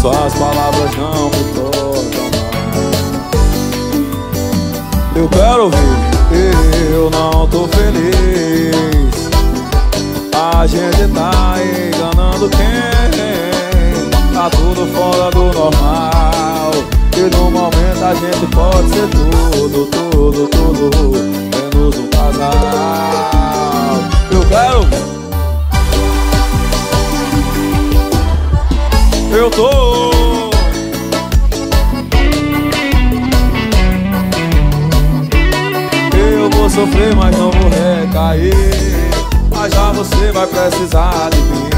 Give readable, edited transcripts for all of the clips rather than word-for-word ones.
Suas palavras não me tocam mais. Eu quero ouvir, eu não tô feliz. A gente tá enganando quem? Tá tudo fora do normal. E no momento a gente pode ser tudo, tudo, tudo, menos um casal. Eu quero ouvir. Eu tô Eu vou sofrer, mas não vou recair. Mas já você vai precisar de mim.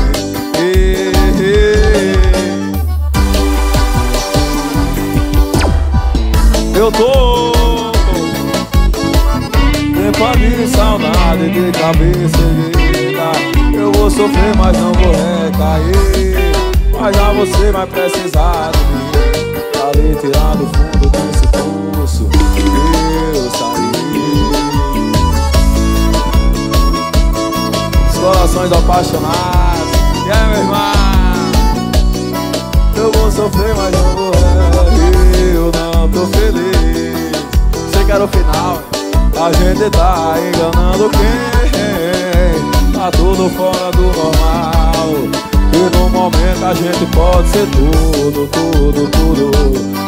Eu tô tempo de saudade, de cabeça erguida. Eu vou sofrer, mas não vou recair. Mas já você vai precisar de mim. Pra lhe tirar do fundo desse poço eu saí. Os corações apaixonados. E aí, meu irmão? Eu vou sofrer, mas não vou rir. Eu não tô feliz. Sei que era o final. A gente tá enganando quem? Tá tudo fora do normal. E no momento a gente pode ser tudo, tudo, tudo,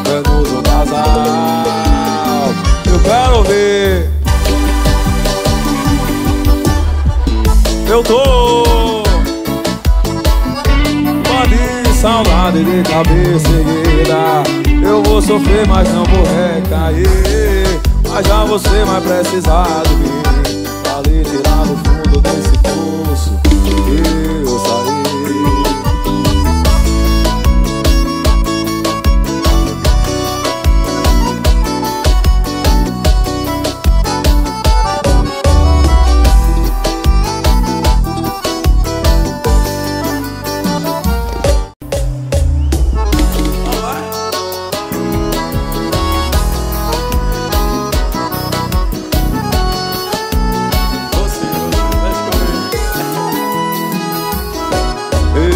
menos um casal. Eu quero ouvir. Eu tô de saudade, de cabeça erguida. Eu vou sofrer, mas não vou recair. Mas já você vai precisar de mim. Pra lhe tirar do fundo desse poço que eu saí.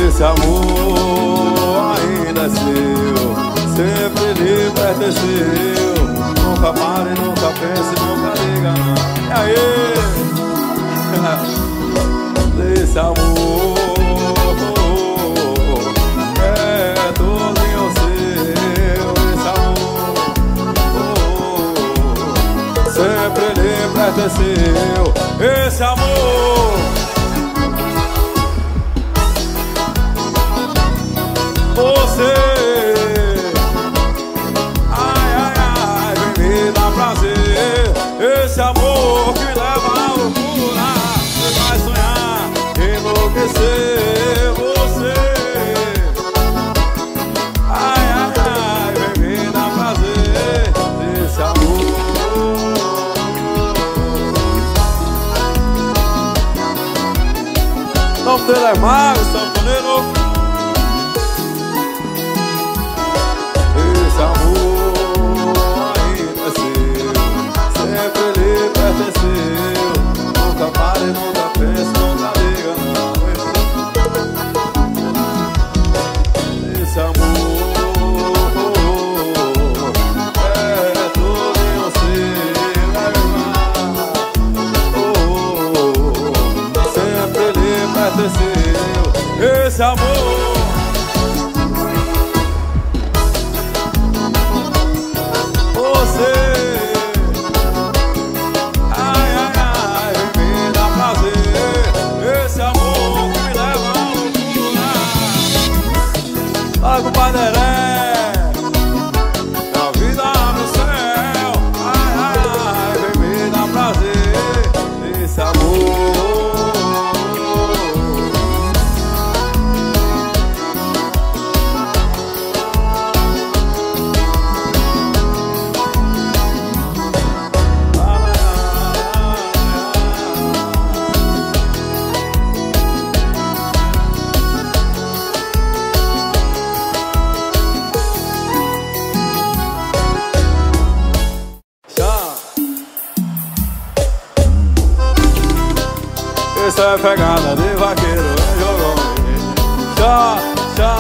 Esse amor ainda é seu, sempre lhe pertenceu. Nunca pare, nunca pense, nunca diga não. E aí? Esse amor é todinho seu. Esse amor sempre lhe pertenceu. Esse amor. Você, ai, ai, ai, vem me dar prazer. Esse amor que leva à loucura, você vai sonhar, enlouquecer. Você, ai, ai, ai, vem me dar prazer. Esse amor. Não te lembra, sanfoneiro. Nunca pare, nunca pense, nunca liga não. Esse amor é tudo em você. Sempre lhe pertenceu. Esse amor. Isso é pegada de vaqueiro, é jogão. Chá, chá.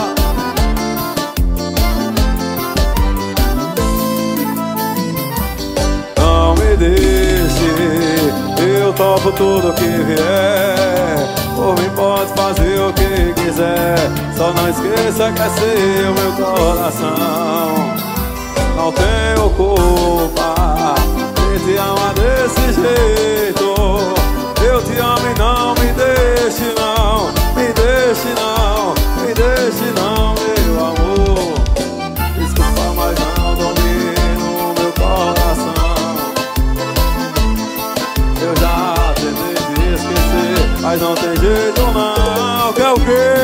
topo tudo que vier. Por mim pode fazer o que quiser. Só não esqueça que é seu meu coração. Não tenho culpa de te amar desse jeito. Eu te amo e não me deixe não. Me deixe não, me deixe não, meu amor. Desculpa, mas não domino meu coração. Eu já tentei te esquecer, mas não tem jeito não. Quer o quê?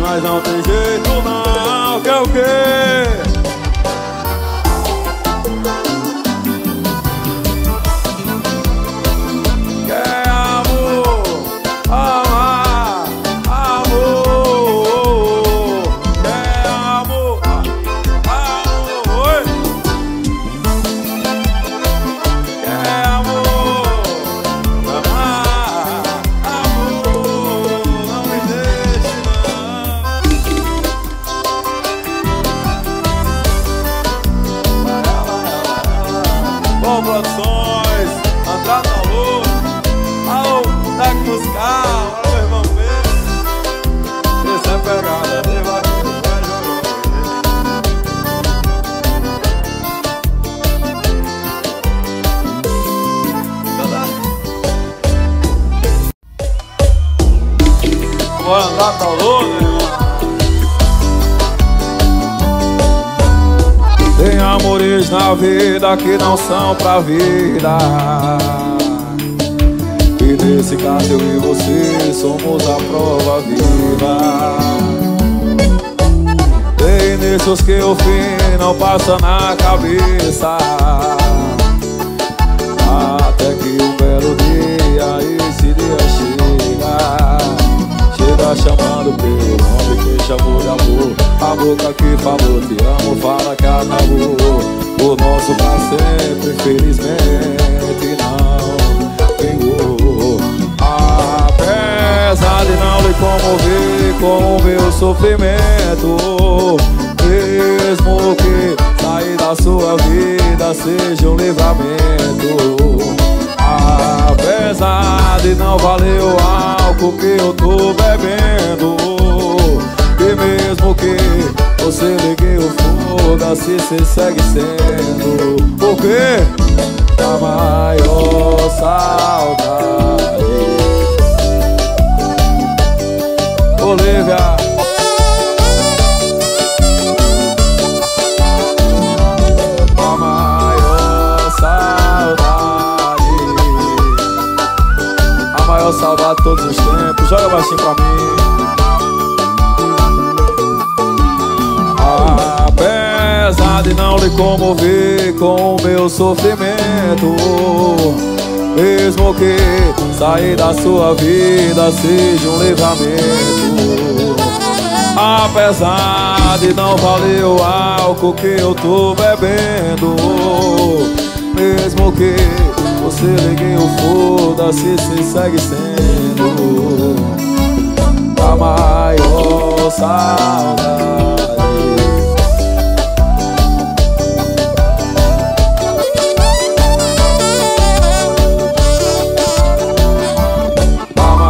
Mas não tem jeito não, quer o quê? Tem amores na vida que não são pra vida. E nesse caso eu e você somos a prova viva. Tem inícios que o fim não passa na cabeça. Até que um belo dia esse dia chega. Chega chamando pelo nome que chamou de amor. A boca que falou te amo fala que acabou. O nosso pra sempre infelizmente não vingou. Apesar de não me comover com o meu sofrimento, mesmo que sair da sua vida seja um livramento. Apesar de não valer o álcool que eu tô bebendo, e mesmo que você ligue o foda-se, cê segue sendo. Por quê? A maior saudade, Olivia. Salvar todos os tempos, joga baixinho pra mim. Apesar de não lhe comover com o meu sofrimento, mesmo que sair da sua vida seja um livramento. Apesar de não valer o álcool que eu tô bebendo, mesmo que você liguei o foda-se, se segue sendo a maior saudade. A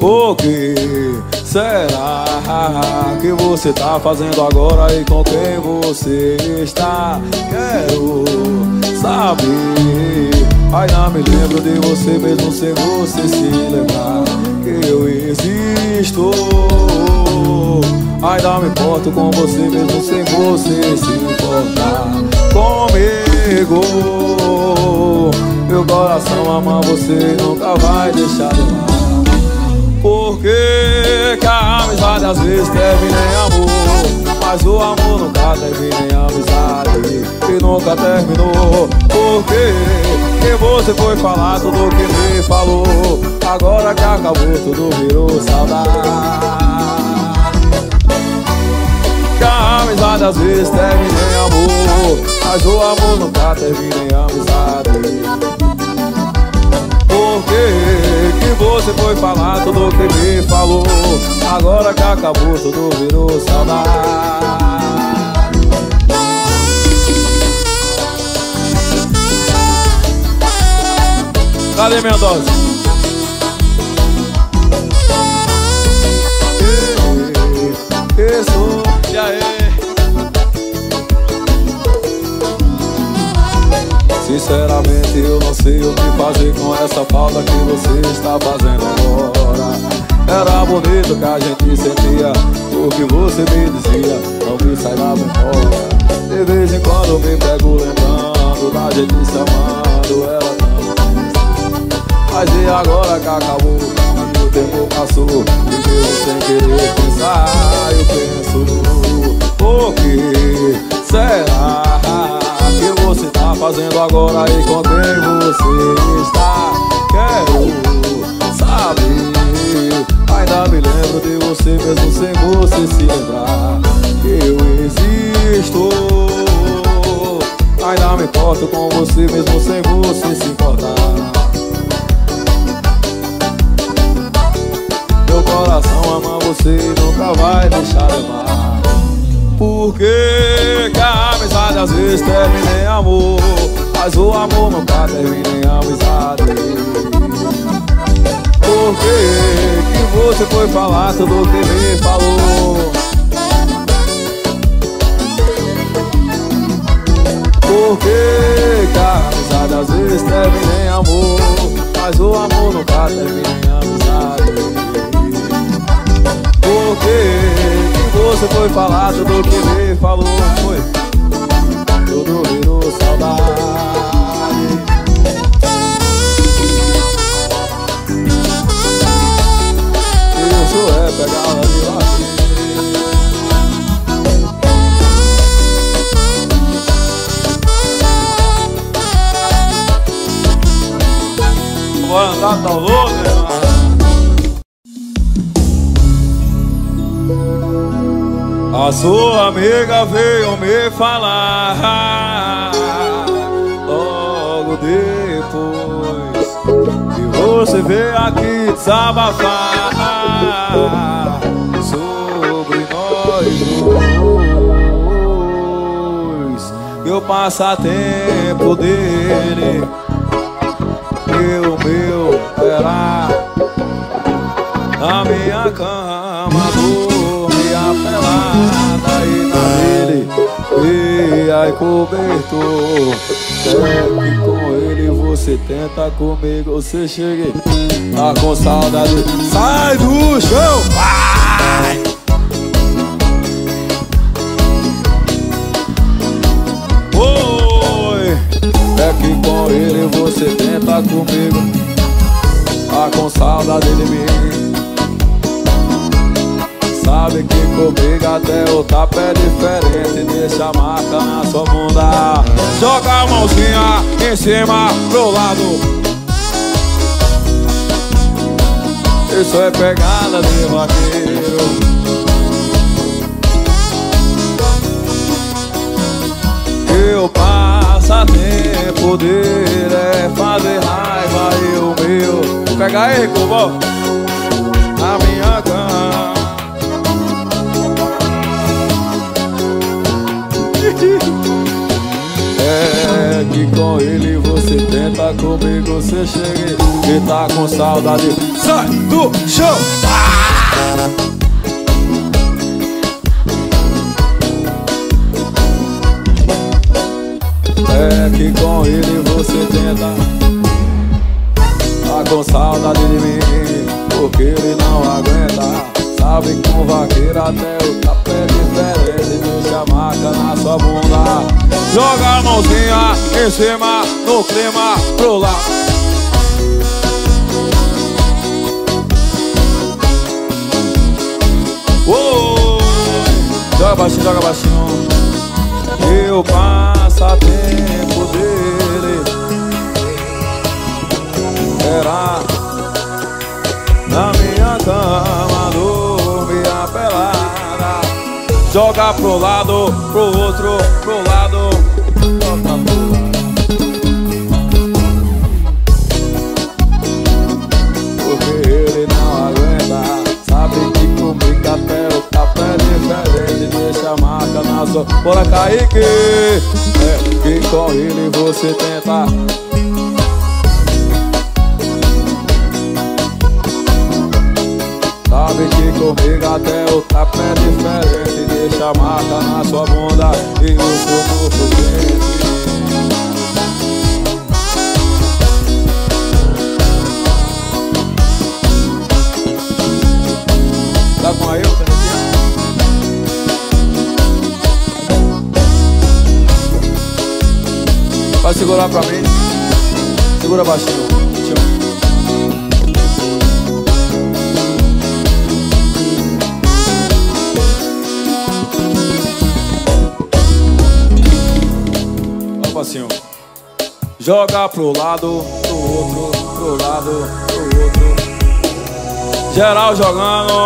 O que será que você tá fazendo agora e com quem você está? Quero saber. Ainda me lembro de você mesmo sem você se lembrar que eu existo. Ainda me importo com você mesmo sem você se importar comigo. Meu coração ama você e nunca vai deixar de amar. Por que a amizade às vezes termina em amor, mas o amor nunca termina em amizade e nunca terminou? Por que você foi falar tudo que me falou, agora que acabou tudo virou saudade? Que a amizade às vezes termina em amor, mas o amor nunca termina em amizade. Por que você foi falar tudo que me falou, agora que acabou tudo virou saudade? Cadê minha dose? Isso, e aí? Sinceramente eu não sei o que fazer com essa falta que você está fazendo agora. Era bonito que a gente sentia o que você me dizia, não me sai da memória. De vez em quando me pego lembrando da gente se amando, ela não. Mas e agora que acabou, que o tempo passou, e eu sem querer pensar, eu penso, o que será que você tá fazendo agora e com quem você está? Quero saber. Ainda me lembro de você mesmo sem você se lembrar que eu existo. Ainda me importo com você mesmo sem você se importar. Meu coração ama você e nunca vai deixar levar. Por que a amizade às vezes termina em amor, mas o amor nunca termina em amizade? Por que você foi falar tudo o que me falou? Por que a amizade às vezes termina em amor, mas o amor nunca termina em amizade? Por que você foi falar tudo que me falou, foi tudo virou saudade? Isso é pegar ela de latim. Bora andar, tá louco, né? A sua amiga veio me falar logo depois que você veio aqui desabafar sobre nós dois. E o passatempo dele e o meu era na minha cama pelada e na dele e aí cobertor. Sempre com ele você tenta, comigo você chega, tá com saudade, sai do chão, vai! Oi! É que com ele você tenta, comigo tá com saudade de mim. Sabe que comigo até o tapa é diferente, deixa a marca na sua bunda. Joga a mãozinha em cima pro lado. Isso é pegada de vaqueiro. E o passatempo dele é fazer raiva e o meu. Pega aí, Cubo. Na minha cama. É que com ele você tenta, comigo você chega. Quem tá com saudade, sai do chão! Ah! É que com ele você tenta, tá com saudade de mim, porque ele não aguenta. Sabe que com vaqueiro até o café diferente, deixa a marca na sua bunda. Joga a mãozinha em cima, no clima, pro lado. Uou! Joga baixinho, joga baixinho. Eu passatempo dele era na minha cama, dormir pelada. Joga pro lado, pro outro, pro lado. Porque ele não aguenta. Sabe que comigo até o café diferente, deixa a marca na sua. Bora, Kaique! É que com ele você tenta. Sabe que comigo até o café diferente, deixa a marca na sua bunda e o seu corpo quente. Tá com a eu, tá aqui? Vai segurar pra mim. Segura baixinho. Ó o passinho. Joga pro lado, pro outro, pro lado, pro outro. Geral jogando.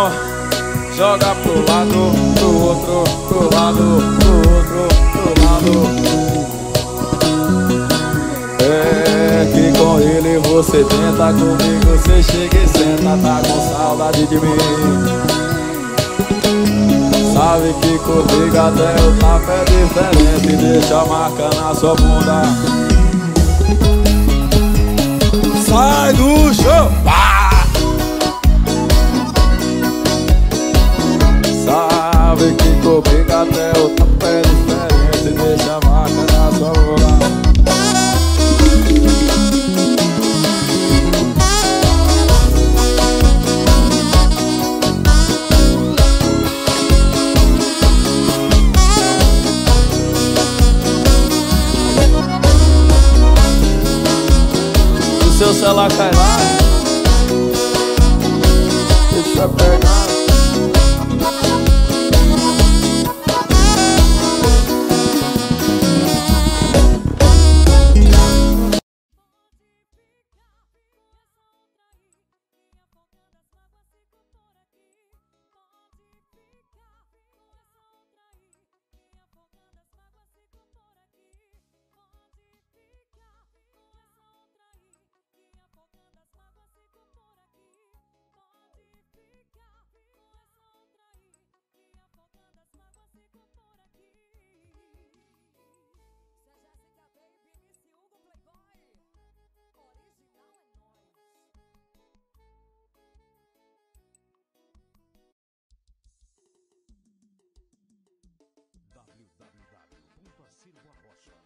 Joga pro lado, pro outro, pro lado, pro outro, pro lado. É que com ele você tenta, comigo você chega e senta, tá com saudade de mim. Sabe que comigo até o tapa é diferente, deixa a marca na sua bunda. Sai do chão! Sabe que comigo até o tapa é diferente, deixa a marca na sua boca. O seu celular cai lá, deixa pegar.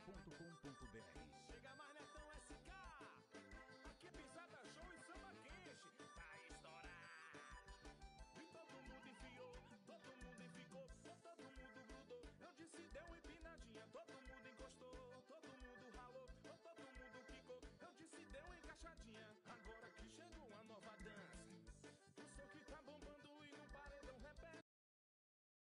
www.silvarocha.com.br